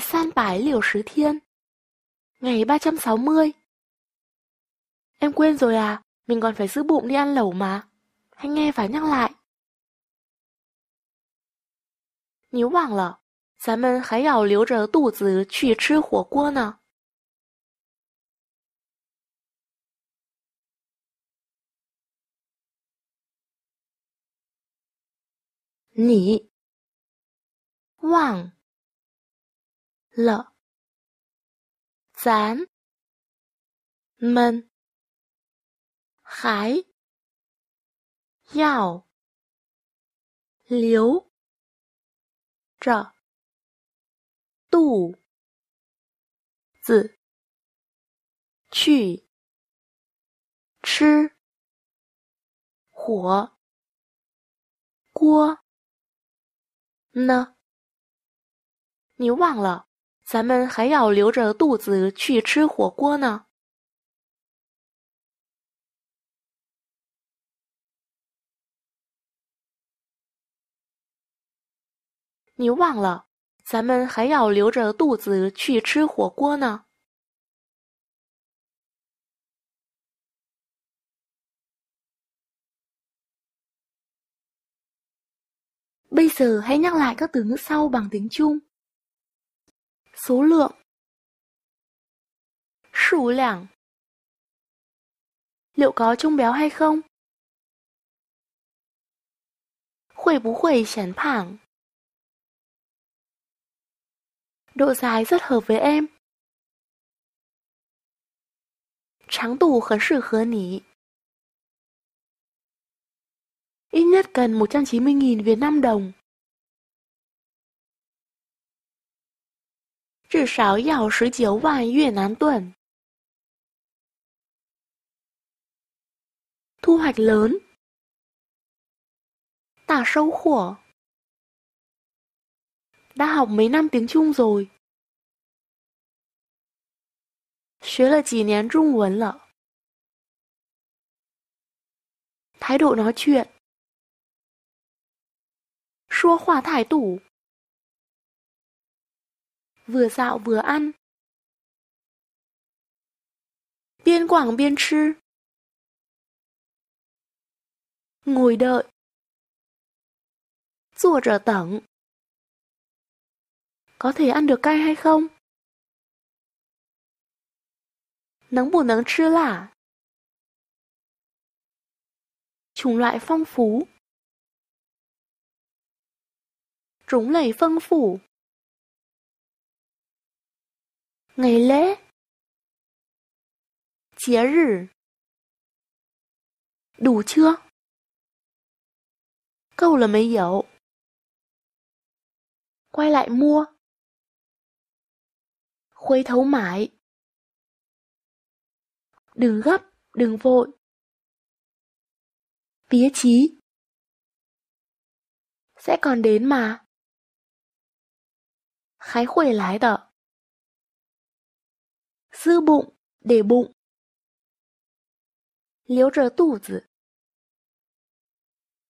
kỳ360 thiên. Ngày 360. Em quên rồi à? Mình còn phải giữ bụng đi ăn lẩu mà. Anh nghe và nhắc lại. Nếu bạn lỡ, chúng ta hãy còn lưu trữ bụng để đi ăn hủ cua nè. Nì Wang Lỡ Zán Mân Khái Yào Liếu Trở Tù Dự Chủy Chứ Hủa Cua Nơ. Nếu bạn lỡ, chúng ta hãy còn lưu trữ bụng để đi ăn hủ cua nè. Nếu bạn lỡ, chúng ta hãy còn lưu trữ bụng để đi ăn hủ cua nè. Bây giờ hãy nhắc lại các từ ngữ sau bằng tiếng Trung. Số lượng. Số lượng. Liệu có trông béo hay không? Huì bú huì chén phẳng. Độ dài rất hợp với em. Tráng tù khẩn sự khớ nỉ. Ít nhất cần 190.000 Việt Nam đồng. Chí sảo yào 19.000 Việt Nam tuần. Thu hoạch lớn. Tả sâu khổ. Đã học mấy năm tiếng Trung rồi. Xuế là chỉ nén Trung Quấn lợ. Thái độ nói chuyện. Xua khóa thái tủ. Vừa dạo vừa ăn. Biên quảng biên trư. Ngồi đợi. Rùa trở tẩn. Có thể ăn được cay hay không? Nắng bù nắng trư lả. Chủng loại phong phú. Trúng lẩy phân phủ. Ngày lễ. Chế rử. Đủ chưa? Câu là mấy dấu. Quay lại mua. Khuấy thấu mãi. Đừng gấp, đừng vội. Tía chí. Sẽ còn đến mà. Khái khuẩy lái đợ. Giữ bụng, để bụng. Liếu trớ tủ dự.